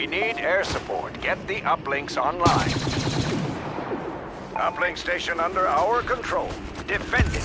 We need air support. Get the uplinks online. Uplink station under our control. Defend it.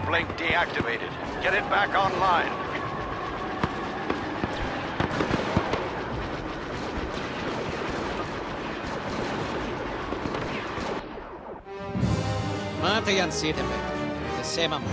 Uplink deactivated. Get it back online. Marty and Sidenberg, the same amount.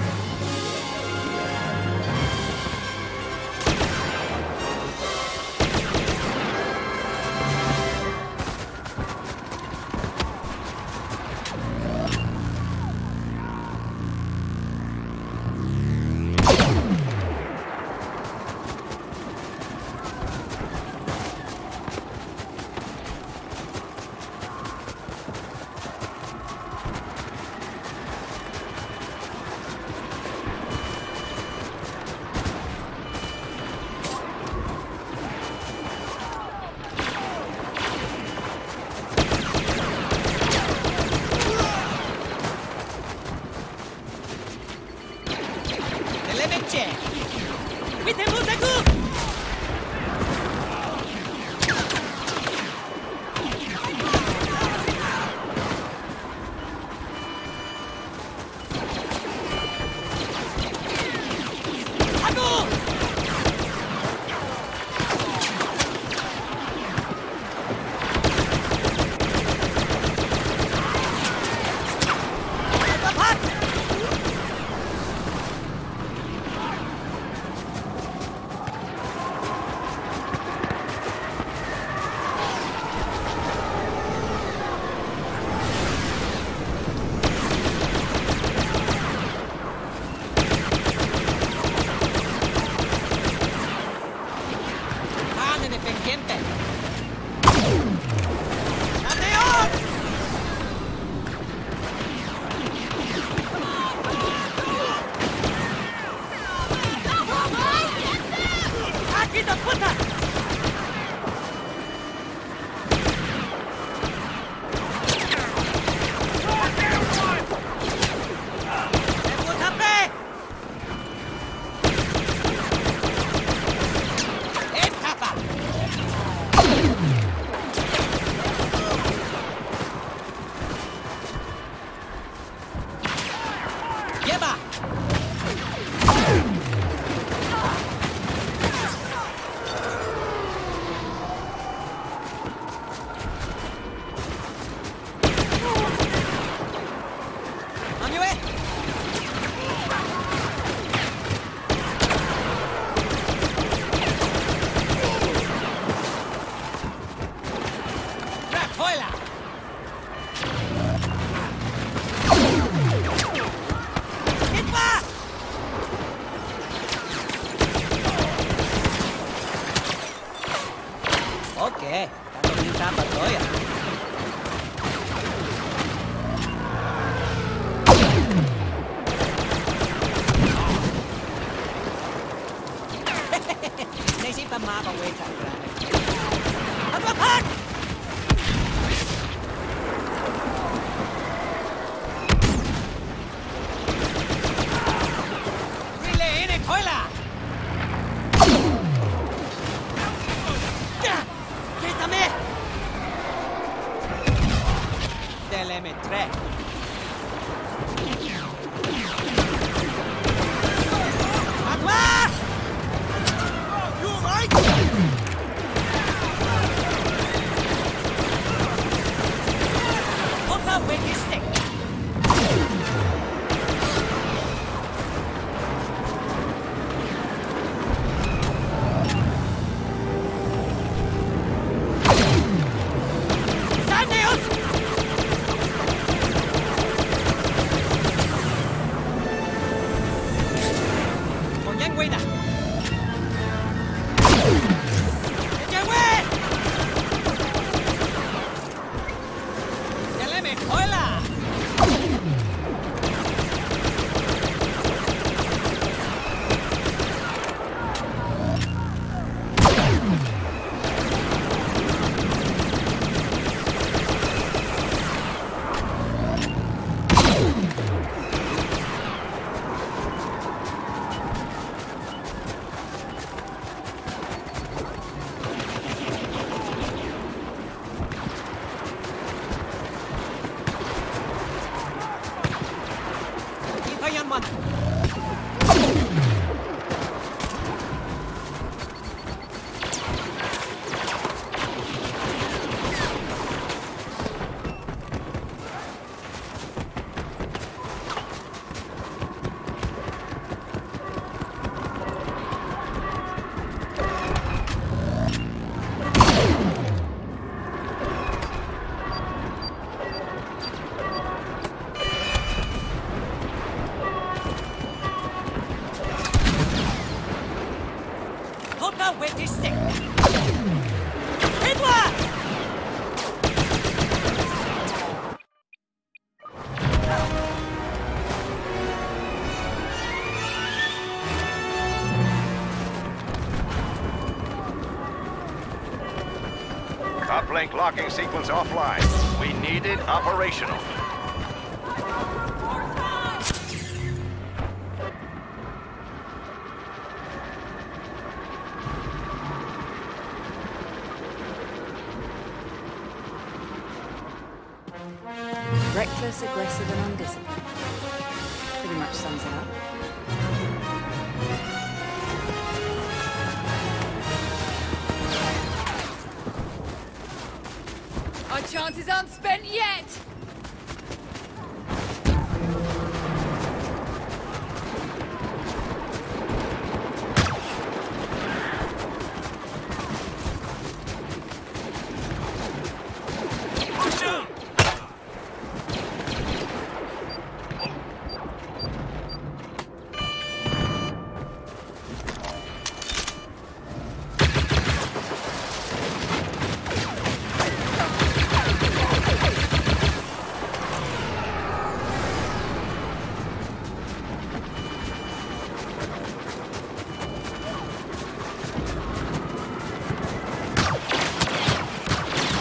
Uplink locking sequence offline. We need it operational. Reckless, aggressive, and undisciplined. Pretty much sums it up. Our chances aren't spent yet!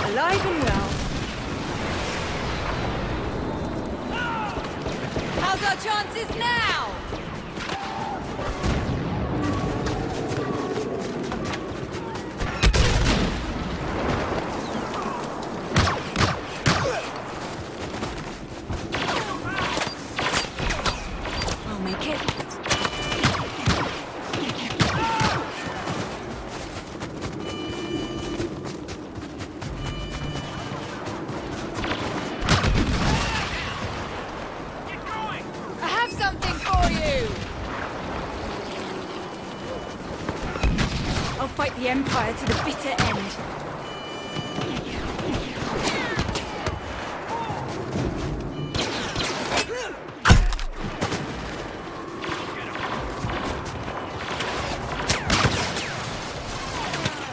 Alive and well. How's our chances now? I'll make it. Fight the Empire to the bitter end.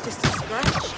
Just a scratch.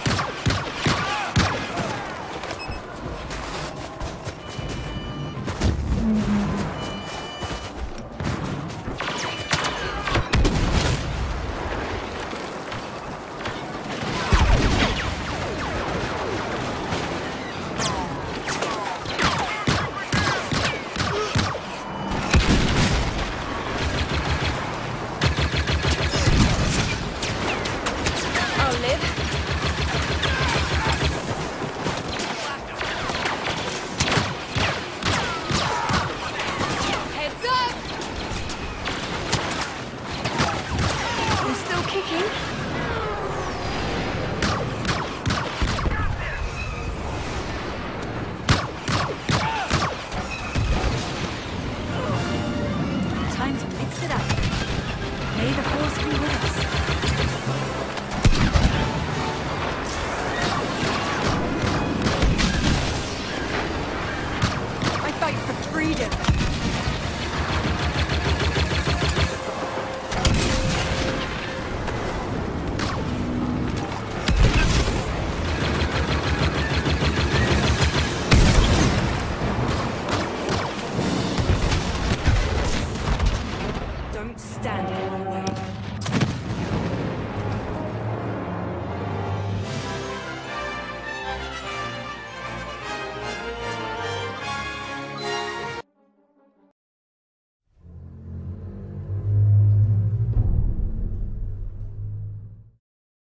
Time to mix it up. May the force be with us. I fight for freedom.